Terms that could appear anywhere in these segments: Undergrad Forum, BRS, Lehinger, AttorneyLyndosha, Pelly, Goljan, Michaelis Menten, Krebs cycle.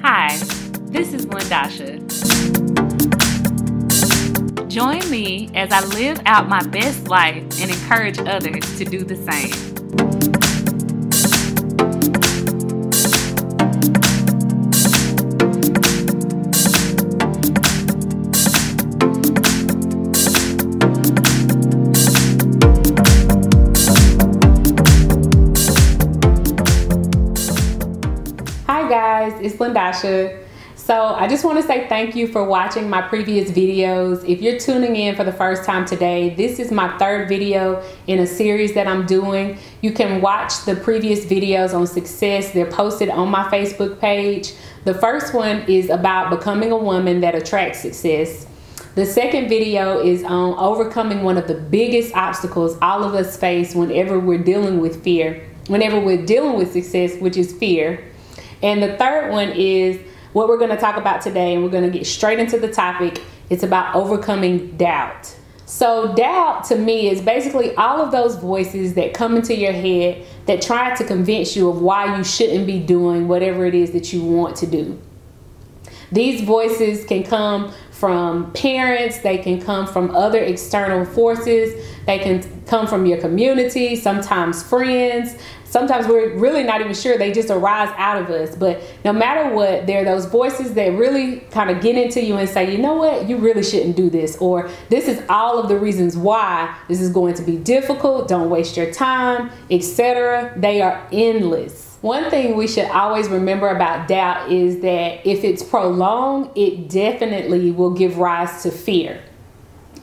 Hi, this is Lyndosha. Join me as I live out my best life and encourage others to do the same. It's Lyndosha. So I just want to say thank you for watching my previous videos. If you're tuning in for the first time today, this is my third video in a series that I'm doing. You can watch the previous videos on success. They're posted on my Facebook page. The first one is about becoming a woman that attracts success. The second video is on overcoming one of the biggest obstacles all of us face whenever we're dealing with fear, whenever we're dealing with success, which is fear. And the third one is what we're going to talk about today, and we're going to get straight into the topic. It's about overcoming doubt. So doubt to me is basically all of those voices that come into your head that try to convince you of why you shouldn't be doing whatever it is that you want to do. These voices can come from parents, they can come from other external forces, they can come from your community, sometimes friends. Sometimes we're really not even sure, they just arise out of us. But no matter what, there are those voices that really kind of get into you and say, you know what, you really shouldn't do this, or this is all of the reasons why this is going to be difficult, don't waste your time, etc. They are endless. One thing we should always remember about doubt is that if it's prolonged, it definitely will give rise to fear.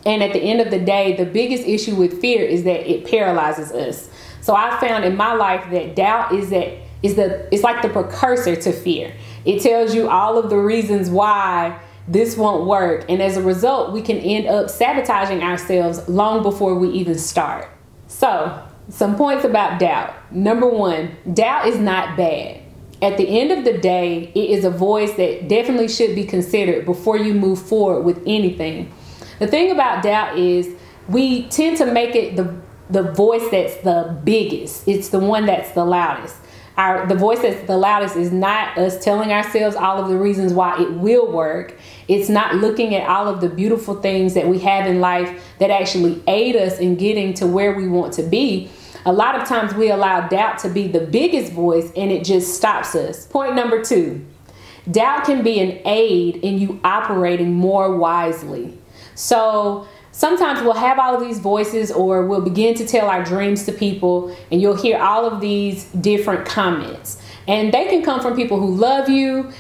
And at the end of the day, the biggest issue with fear is that it paralyzes us. So I found in my life that doubt is like the precursor to fear. It tells you all of the reasons why this won't work. And as a result, we can end up sabotaging ourselves long before we even start. So some points about doubt. Number one, doubt is not bad. At the end of the day, it is a voice that definitely should be considered before you move forward with anything. The thing about doubt is we tend to make it the voice that's the biggest. It's the one that's the loudest. The voice that's the loudest is not us telling ourselves all of the reasons why it will work. It's not looking at all of the beautiful things that we have in life that actually aid us in getting to where we want to be. A lot of times we allow doubt to be the biggest voice and it just stops us. Point number two, doubt can be an aid in you operating more wisely. So sometimes we'll have all of these voices, or we'll begin to tell our dreams to people, and you'll hear all of these different comments. And they can come from people who love you,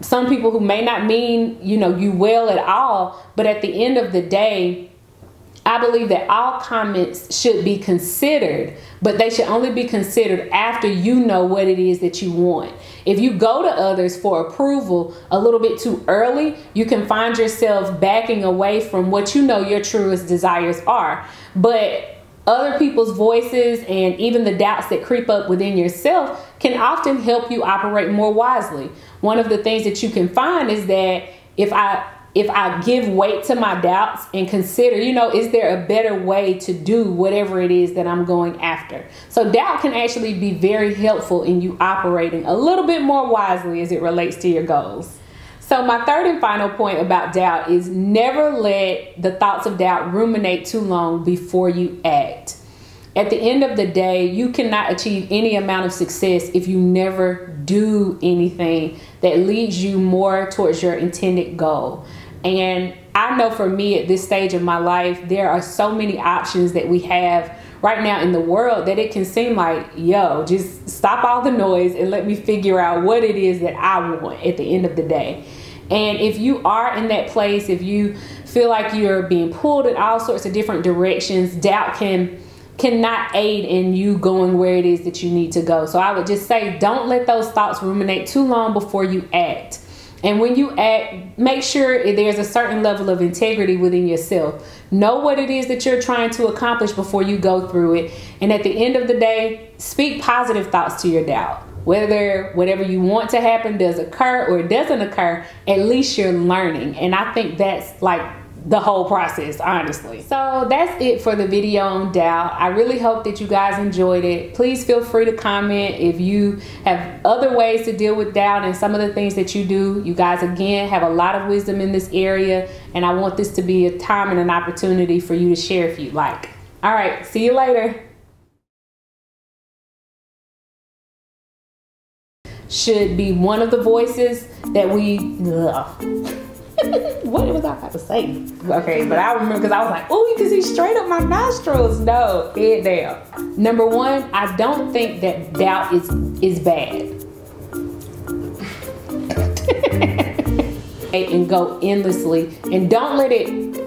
some people who may not mean, you well at all. But at the end of the day, I believe that all comments should be considered, but they should only be considered after you know what it is that you want. If you go to others for approval a little bit too early, you can find yourself backing away from what you know your truest desires are. But other people's voices and even the doubts that creep up within yourself can often help you operate more wisely. One of the things that you can find is that if I give weight to my doubts and consider, is there a better way to do whatever it is that I'm going after? So doubt can actually be very helpful in you operating a little bit more wisely as it relates to your goals. So my third and final point about doubt is never let the thoughts of doubt ruminate too long before you act. At the end of the day, you cannot achieve any amount of success if you never do anything that leads you more towards your intended goal. And I know for me at this stage of my life, there are so many options that we have right now in the world that it can seem like, yo, just stop all the noise and let me figure out what it is that I want at the end of the day. And if you are in that place, if you feel like you're being pulled in all sorts of different directions, doubt cannot aid in you going where it is that you need to go. So I would just say, don't let those thoughts ruminate too long before you act. And when you act, make sure there's a certain level of integrity within yourself. Know what it is that you're trying to accomplish before you go through it. And at the end of the day, speak positive thoughts to your doubt. Whether whatever you want to happen does occur or it doesn't occur, at least you're learning. And I think that's like the whole process, honestly. So that's it for the video on doubt. I really hope that you guys enjoyed it. Please feel free to comment if you have other ways to deal with doubt and some of the things that you do. You guys, again, have a lot of wisdom in this area, and I want this to be a time and an opportunity for you to share if you'd like. All right, see you later. Should be one of the voices that we... What was I about to say? Okay, but I remember because I was like, oh, you can see straight up my nostrils. No, head down. Number one, I don't think that doubt is bad. And go endlessly, and don't let it